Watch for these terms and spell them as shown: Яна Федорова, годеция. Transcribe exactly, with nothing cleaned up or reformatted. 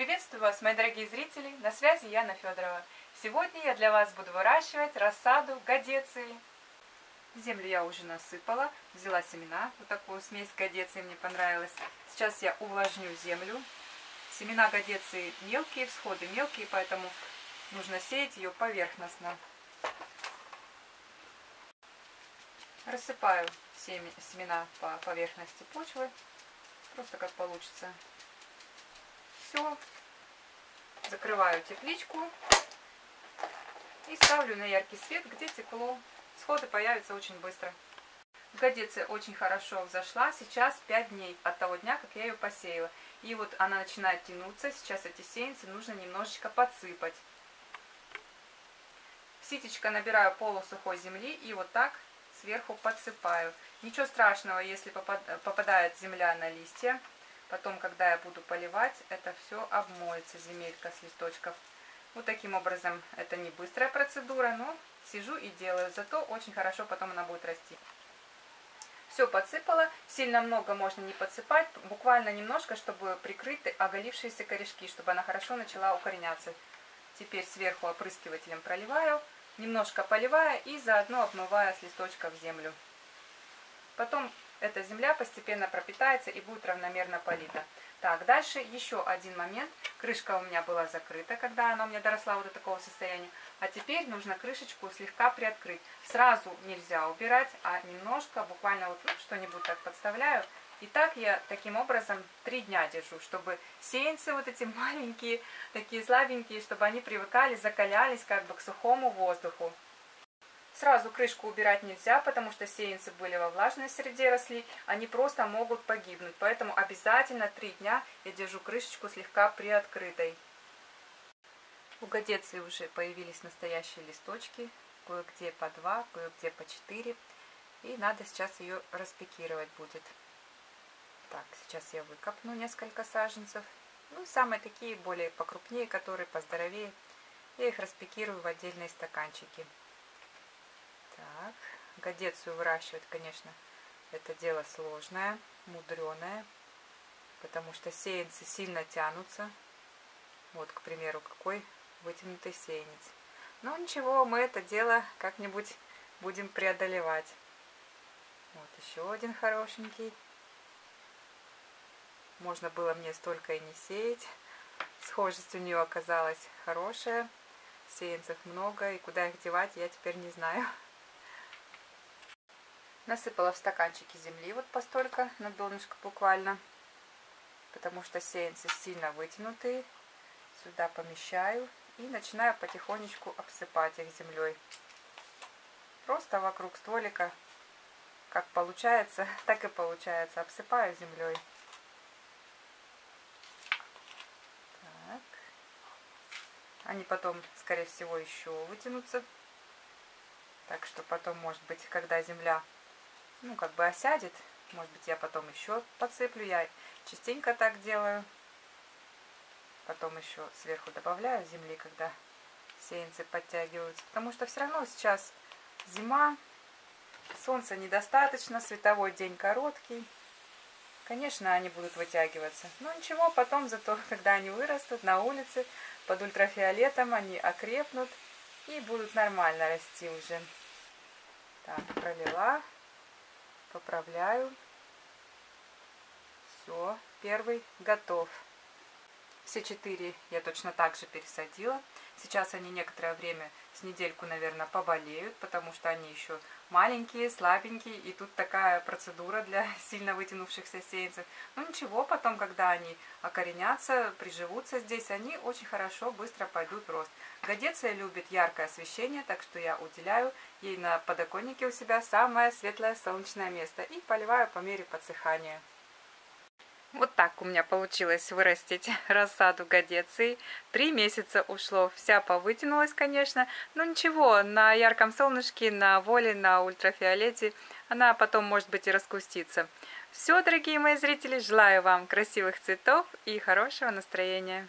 Приветствую вас, мои дорогие зрители, на связи Яна Федорова. Сегодня я для вас буду выращивать рассаду годеции. Землю я уже насыпала, взяла семена, вот такую смесь годеции мне понравилась. Сейчас я увлажню землю. Семена годеции мелкие, всходы мелкие, поэтому нужно сеять ее поверхностно. Рассыпаю семена по поверхности почвы, просто как получится. Все. Закрываю тепличку и ставлю на яркий свет, где тепло. Всходы появятся очень быстро. Годеция очень хорошо взошла. Сейчас пять дней от того дня, как я ее посеяла. И вот она начинает тянуться. Сейчас эти сеянцы нужно немножечко подсыпать. В ситечко набираю полусухой земли и вот так сверху подсыпаю. Ничего страшного, если попадает земля на листья. Потом, когда я буду поливать, это все обмоется, земелька с листочков. Вот таким образом, это не быстрая процедура, но сижу и делаю. Зато очень хорошо потом она будет расти. Все подсыпала. Сильно много можно не подсыпать. Буквально немножко, чтобы прикрыть оголившиеся корешки, чтобы она хорошо начала укореняться. Теперь сверху опрыскивателем проливаю, немножко поливаю и заодно обмываю с листочков землю. Потом эта земля постепенно пропитается и будет равномерно полита. Так, дальше еще один момент. Крышка у меня была закрыта, когда она у меня доросла вот до такого состояния. А теперь нужно крышечку слегка приоткрыть. Сразу нельзя убирать, а немножко, буквально вот что-нибудь так подставляю. И так я таким образом три дня держу, чтобы сеянцы вот эти маленькие, такие слабенькие, чтобы они привыкали, закалялись как бы к сухому воздуху. Сразу крышку убирать нельзя, потому что сеянцы были во влажной среде, росли, они просто могут погибнуть. Поэтому обязательно три дня я держу крышечку слегка приоткрытой. У годеции уже появились настоящие листочки, кое-где по два, кое-где по четыре. И надо сейчас ее распикировать будет. Так, сейчас я выкопну несколько саженцев. Ну, самые такие, более покрупнее, которые поздоровее. Я их распикирую в отдельные стаканчики. Так, годецию выращивать, конечно, это дело сложное, мудреное, потому что сеянцы сильно тянутся. Вот, к примеру, какой вытянутый сеянец. Но ничего, мы это дело как-нибудь будем преодолевать. Вот еще один хорошенький. Можно было мне столько и не сеять. Схожесть у нее оказалась хорошая. Сеянцев много, и куда их девать, я теперь не знаю. Насыпала в стаканчики земли вот постолько, на донышко буквально, потому что сеянцы сильно вытянутые. Сюда помещаю и начинаю потихонечку обсыпать их землей. Просто вокруг стволика, как получается, так и получается. Обсыпаю землей. Так. Они потом, скорее всего, еще вытянутся. Так что потом, может быть, когда земля... ну, как бы осядет. Может быть, я потом еще подсыплю. Я частенько так делаю. Потом еще сверху добавляю земли, когда сеянцы подтягиваются. Потому что все равно сейчас зима. Солнца недостаточно. Световой день короткий. Конечно, они будут вытягиваться. Но ничего, потом зато, когда они вырастут на улице, под ультрафиолетом они окрепнут и будут нормально расти уже. Так, пролила. Поправляю. Все, первый готов. Все четыре я точно так же пересадила. Сейчас они некоторое время, с недельку, наверное, поболеют, потому что они еще маленькие, слабенькие. И тут такая процедура для сильно вытянувшихся сеянцев. Ну ничего, потом, когда они окоренятся, приживутся здесь, они очень хорошо, быстро пойдут в рост. Годеция любит яркое освещение, так что я уделяю ей на подоконнике у себя самое светлое солнечное место и поливаю по мере подсыхания. Вот так у меня получилось вырастить рассаду годеции. Три месяца ушло. Вся повытянулась, конечно. Но ничего, на ярком солнышке, на воле, на ультрафиолете она потом, может быть, и раскустится. Все, дорогие мои зрители, желаю вам красивых цветов и хорошего настроения.